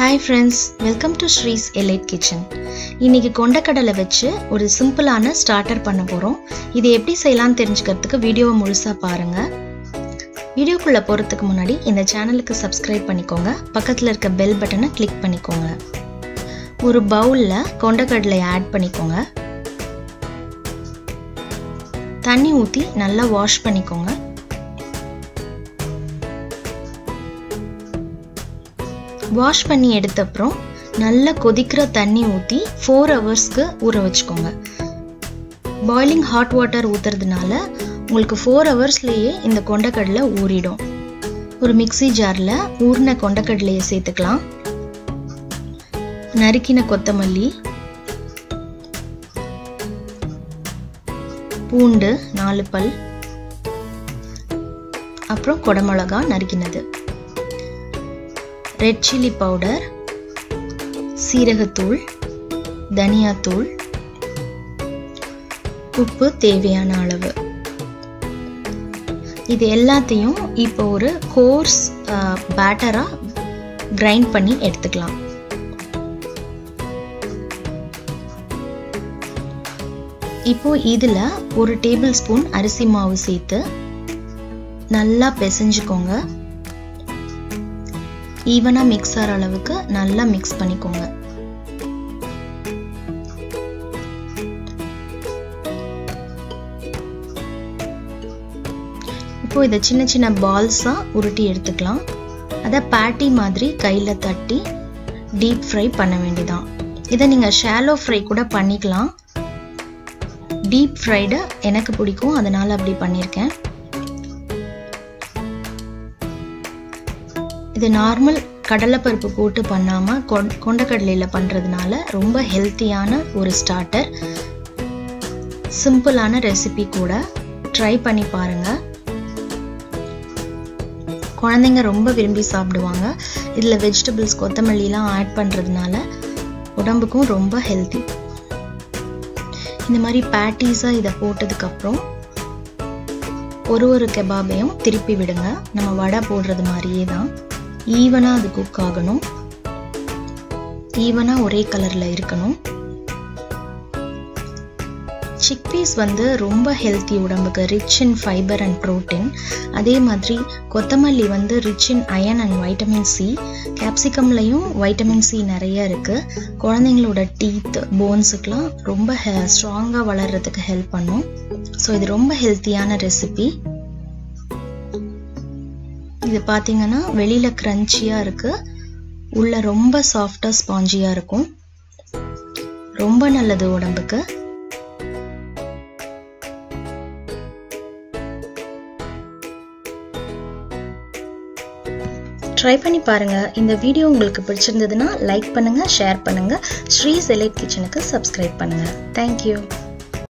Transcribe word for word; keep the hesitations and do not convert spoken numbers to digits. Hi friends, welcome to Sri's Elite Kitchen. இன்னைக்கு கொண்டக்கடலை வச்சு ஒரு சிம்பிளான ஸ்டார்டர் பண்ண போறோம். இது எப்படி செய்யலாம் தெரிஞ்சுக்கிறதுக்கு வீடியோவை முழுசா பாருங்க. வீடியோக்குள்ள போறதுக்கு முன்னாடி இந்த சேனலுக்கு சப்ஸ்கிரைப் பண்ணிக்கோங்க. பக்கத்துல இருக்க பெல் பட்டனை கிளிக் பண்ணிக்கோங்க. ஒரு பவுல்ல கொண்டக்கடலை ஆட் பண்ணிக்கோங்க. தண்ணி ஊத்தி நல்லா வாஷ் பண்ணிக்கோங்க. वाश பண்ணி எடுத்த அப்புறம் நல்ல கொதிக்கிற தண்ணி ஊத்தி four ஹவர்ஸ்க்கு ஊற வச்சுக்கோங்க. boiling hot water ஊத்துறதுனால உங்களுக்கு four ஹவர்ஸ்லயே இந்த கொண்டக்கடலை ஊறிடும். ஒரு மிக்ஸி ஜார்ல ஊர்ன கொண்டக்கடலையை சேர்த்துக்கலாம். நறுக்கின கொத்தமல்லி, பூண்டு நாலு பல், அப்புறம் கொடமிளகாய் நறுக்கினது, रेड चिली पाउडर, सीरहतूल, धनिया तूल, उप्पु தேவையான அளவு. இது எல்லாத்தையும் இப்போ ஒரு கோர்ஸ் பேட்டரா கிரைண்ட் பண்ணி எடுத்துக்கலாம். இப்போ இதுல ஒரு டேபிள் ஸ்பூன் அரிசி மாவு சேர்த்து நல்லா பிசைஞ்சுக்கோங்க. ஈவனா மிக்ஸ் ஆற அளவுக்கு நல்லா மிக்ஸ் பண்ணிக்கோங்க. இப்போ இத சின்ன சின்ன பால்ஸா உருட்டி எடுத்துக்கலாம். அத பேட்டி மாதிரி கையில தட்டி டீப் ஃப்ரை பண்ண வேண்டியதான். இத நீங்க ஷாலோ ஃப்ரை கூட பண்ணிக்கலாம். டீப் ஃப்ரைட எனக்கு பிடிக்கும், அதனால அப்படி பண்ணிருக்கேன். இது நார்மல் கடலைப்பருப்பு போட்டு பண்ணாமல் கொண்டக்கடலையில் பண்ணுறதுனால ரொம்ப ஹெல்த்தியான ஒரு ஸ்டார்டர், சிம்பிளான ரெசிபி கூட. ட்ரை பண்ணி பாருங்கள், குழந்தைங்க ரொம்ப விரும்பி சாப்பிடுவாங்க. இதில் வெஜிடபிள்ஸ் கொத்தமல்லிலாம் ஆட் பண்ணுறதுனால உடம்புக்கும் ரொம்ப ஹெல்த்தி. இந்த மாதிரி பேட்டீஸாக இதை போட்டதுக்கப்புறம் ஒரு ஒரு கெபாபையும் திருப்பி விடுங்க. நம்ம வடை போடுறது மாதிரியே தான் ஈவனா அது குக் ஆகணும். ஈவனா ஒரே கலர்ல இருக்கணும். சிக்பீஸ் வந்து ரொம்ப ஹெல்த்தி உடம்புக்கு, rich in fibre and protein. அதே மாதிரி கொத்தமல்லி வந்து rich in iron and vitamin C. கேப்சிகம்லையும் வைட்டமின் சி நிறைய இருக்கு. குழந்தைங்களோட டீத், போன்ஸுக்கெலாம் ரொம்ப ஸ்ட்ராங்காக வளர்கிறதுக்கு ஹெல்ப் பண்ணும். ஸோ இது ரொம்ப ஹெல்த்தியான ரெசிபி. இது பார்த்தீங்கன்னா வெளியில் க்ரன்ச்சியாக இருக்குது, உள்ளே ரொம்ப சாஃப்டாக ஸ்பாஞ்சியாக இருக்கும். ரொம்ப நல்லது உடம்புக்கு. ட்ரை பண்ணி பாருங்கள். இந்த வீடியோ உங்களுக்கு பிடிச்சிருந்ததுன்னா லைக் பண்ணுங்கள், ஷேர் பண்ணுங்கள். ஸ்ரீஸ் எலைட் கிச்சனுக்கு சப்ஸ்கிரைப் பண்ணுங்கள். தேங்க்யூ.